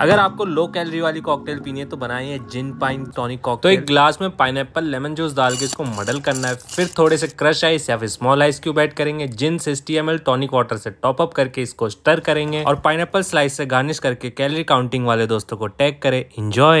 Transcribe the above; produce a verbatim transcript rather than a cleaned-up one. अगर आपको low calorie वाली कॉकटेल पीनी है तो बनाई है जिन पाइन टॉनिक कॉकटेल। तो एक ग्लास में पाइनएप्पल लेमन जूस डाल के इसको मडल करना है, फिर थोड़े से क्रश आइस या फिर स्मॉल आइस क्यूब ऐड करेंगे, gin sixty M L tonic water से टॉप अप करके इसको स्टर करेंगे और पाइनएप्पल स्लाइस से गार्निश करके कैलोरी काउंटिंग वाले दोस्तों को टैग करें। एंजॉय।